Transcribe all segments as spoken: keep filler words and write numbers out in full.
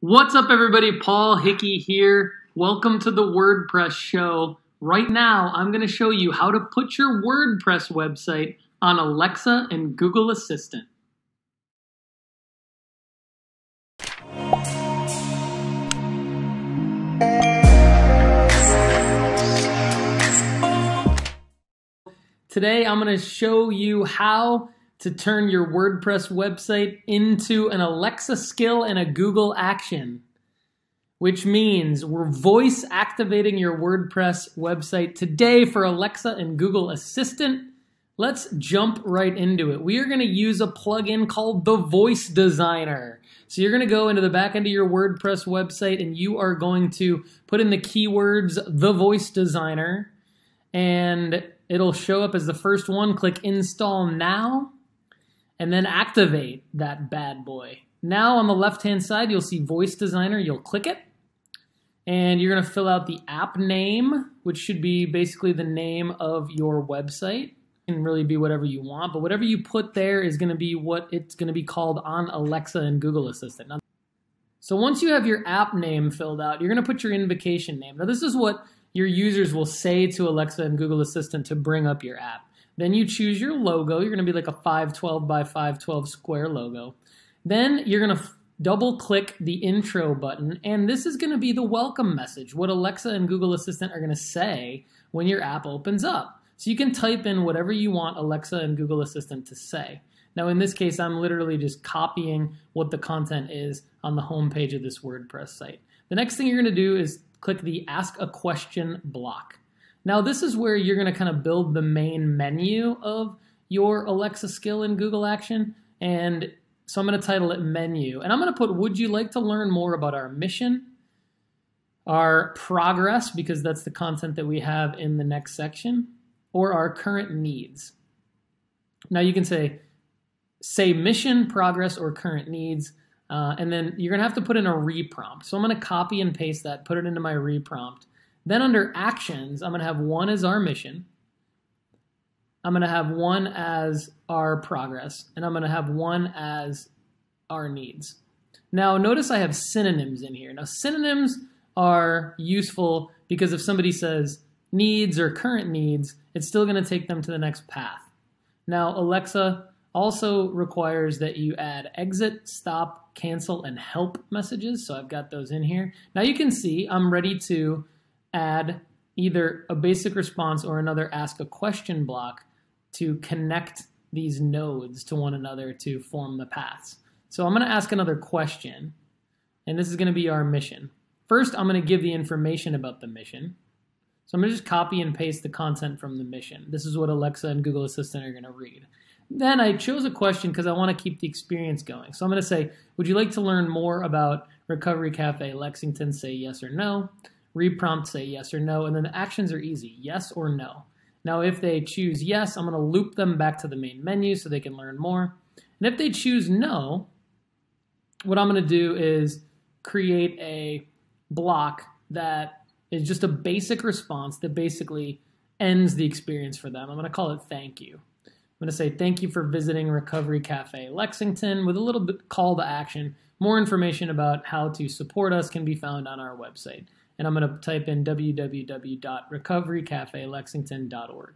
What's up, everybody? Paul Hickey here. Welcome to the WordPress show. Right now, I'm going to show you how to put your WordPress website on Alexa and Google Assistant. Today, I'm going to show you how to turn your WordPress website into an Alexa skill and a Google Action, which means we're voice activating your WordPress website today for Alexa and Google Assistant. Let's jump right into it. We are gonna use a plugin called The Voice Designer. So you're gonna go into the back end of your WordPress website and you are going to put in the keywords, The Voice Designer, and it'll show up as the first one. Click Install Now, and then activate that bad boy. Now on the left-hand side, you'll see Voice Designer. You'll click it, and you're going to fill out the app name, which should be basically the name of your website. It can really be whatever you want, but whatever you put there is going to be what it's going to be called on Alexa and Google Assistant. Now, so once you have your app name filled out, you're going to put your invocation name. Now, this is what your users will say to Alexa and Google Assistant to bring up your app. Then you choose your logo. You're going to be like a five twelve by five twelve square logo. Then you're going to double click the intro button, and this is going to be the welcome message, what Alexa and Google Assistant are going to say when your app opens up. So you can type in whatever you want Alexa and Google Assistant to say. Now in this case, I'm literally just copying what the content is on the homepage of this WordPress site. The next thing you're going to do is click the Ask a Question block. Now this is where you're going to kind of build the main menu of your Alexa skill in Google Action. And so I'm going to title it Menu. And I'm going to put, would you like to learn more about our mission, our progress, because that's the content that we have in the next section, or our current needs. Now you can say, say mission, progress, or current needs. Uh, and then you're going to have to put in a reprompt. So I'm going to copy and paste that, put it into my reprompt. Then under actions, I'm going to have one as our mission. I'm going to have one as our progress. And I'm going to have one as our needs. Now notice I have synonyms in here. Now synonyms are useful because if somebody says needs or current needs, it's still going to take them to the next path. Now Alexa also requires that you add exit, stop, cancel, and help messages. So I've got those in here. Now you can see I'm ready to add either a basic response or another ask a question block to connect these nodes to one another to form the paths. So I'm going to ask another question, and this is going to be our mission. First, I'm going to give the information about the mission. So I'm going to just copy and paste the content from the mission. This is what Alexa and Google Assistant are going to read. Then I chose a question because I want to keep the experience going. So I'm going to say, would you like to learn more about Recovery Cafe Lexington? Say yes or no. Reprompt, say yes or no. And then the actions are easy, yes or no. Now, if they choose yes, I'm going to loop them back to the main menu so they can learn more. And if they choose no, what I'm going to do is create a block that is just a basic response that basically ends the experience for them. I'm going to call it thank you. I'm going to say thank you for visiting Recovery Cafe Lexington with a little bit call to action. More information about how to support us can be found on our website. And I'm going to type in w w w dot recovery cafe lexington dot org.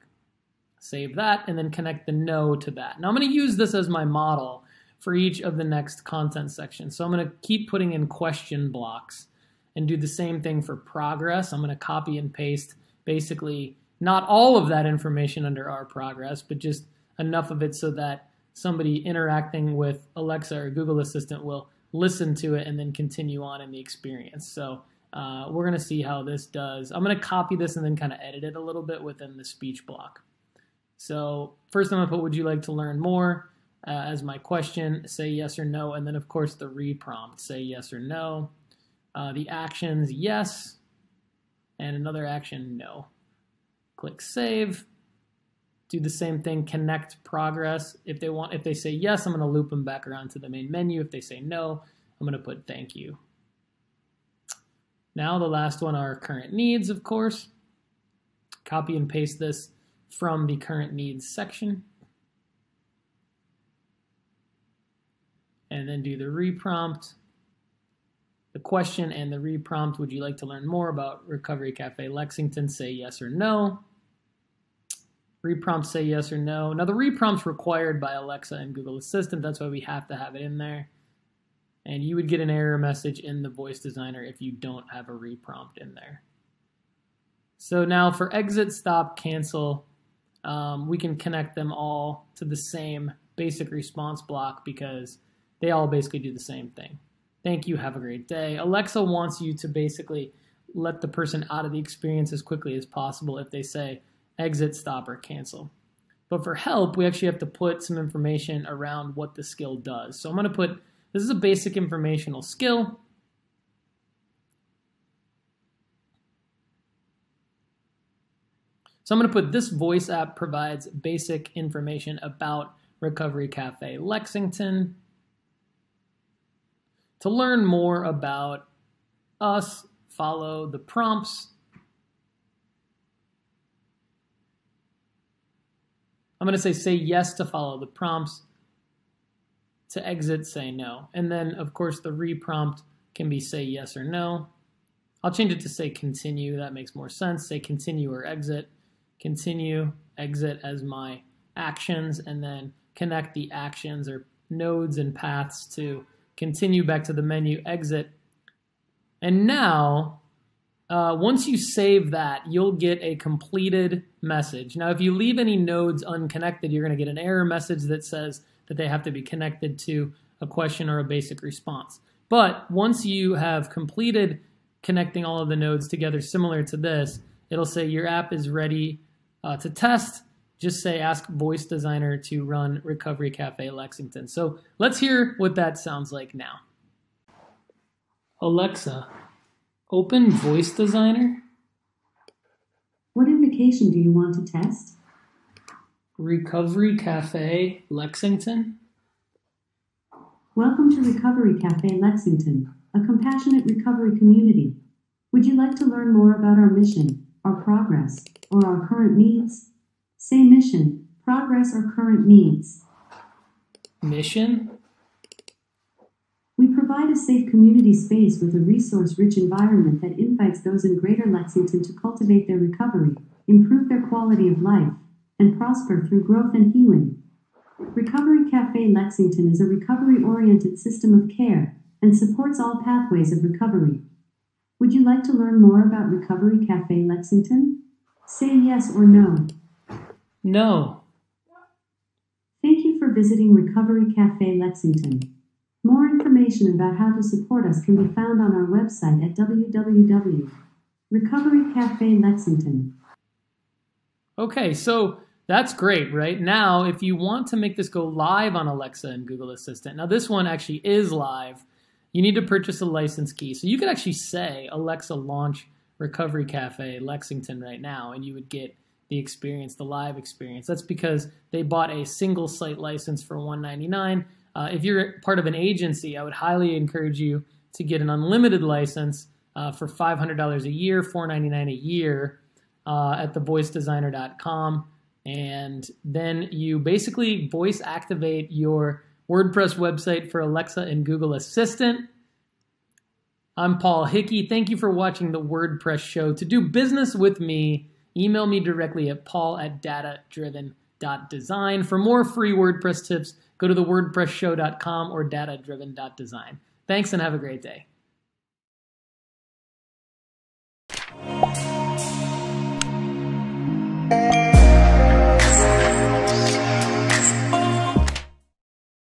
Save that and then connect the no to that. Now I'm going to use this as my model for each of the next content sections. So I'm going to keep putting in question blocks and do the same thing for progress. I'm going to copy and paste basically not all of that information under our progress, but just enough of it so that somebody interacting with Alexa or Google Assistant will listen to it and then continue on in the experience. So uh, we're going to see how this does. I'm going to copy this and then kind of edit it a little bit within the speech block. So first I'm going to put, would you like to learn more uh, as my question, say yes or no, and then of course the reprompt, say yes or no, uh, the actions, yes, and another action, no. Click save. Do the same thing, connect progress. If they want, if they say yes, I'm going to loop them back around to the main menu. If they say no, I'm going to put thank you. Now the last one are current needs, of course. Copy and paste this from the current needs section. And then do the reprompt, the question and the reprompt, would you like to learn more about Recovery Cafe Lexington? Say yes or no. Reprompt, say yes or no. Now the reprompt's required by Alexa and Google Assistant. That's why we have to have it in there. And you would get an error message in the Voice Designer if you don't have a reprompt in there. So now for exit, stop, cancel, um, we can connect them all to the same basic response block because they all basically do the same thing. Thank you, have a great day. Alexa wants you to basically let the person out of the experience as quickly as possible if they say exit, stop, or cancel. But for help, we actually have to put some information around what the skill does. So I'm going to put, this is a basic informational skill. So I'm going to put this voice app provides basic information about Recovery Cafe Lexington. To learn more about us, follow the prompts. I'm going to say say yes to follow the prompts. To exit, say no. And then, of course, the reprompt can be say yes or no. I'll change it to say continue. That makes more sense. Say continue or exit. Continue, exit as my actions, and then connect the actions or nodes and paths to continue back to the menu, exit. And now, uh, once you save that, you'll get a completed message. Now, if you leave any nodes unconnected, you're going to get an error message that says that they have to be connected to a question or a basic response. But once you have completed connecting all of the nodes together, similar to this, it'll say your app is ready Uh, to test, just say ask Voice Designer to run Recovery Cafe Lexington. So let's hear what that sounds like now. Alexa, open Voice Designer. What invocation do you want to test? Recovery Cafe Lexington. Welcome to Recovery Cafe Lexington, a compassionate recovery community. Would you like to learn more about our mission, our progress, or our current needs? Say mission, progress, or current needs. Mission? We provide a safe community space with a resource-rich environment that invites those in Greater Lexington to cultivate their recovery, improve their quality of life, and prosper through growth and healing. Recovery Cafe Lexington is a recovery-oriented system of care and supports all pathways of recovery. Would you like to learn more about Recovery Cafe Lexington? Say yes or no. No. Thank you for visiting Recovery Cafe Lexington. More information about how to support us can be found on our website at w w w dot recovery cafe lexington dot com. Okay, so that's great, right? Now, if you want to make this go live on Alexa and Google Assistant, now this one actually is live, you need to purchase a license key. So you could actually say, Alexa, launch Recovery Cafe Lexington right now, and you would get the experience, the live experience. That's because they bought a single site license for one ninety-nine. Uh, if you're part of an agency, I would highly encourage you to get an unlimited license uh, for five hundred dollars a year, four ninety-nine a year uh, at the voice designer dot com. And then you basically voice activate your WordPress website for Alexa and Google Assistant. I'm Paul Hickey. Thank you for watching The WordPress Show. To do business with me, email me directly at paul at data driven dot design. For more free WordPress tips, go to the wordpress show dot com or data driven dot design. Thanks and have a great day.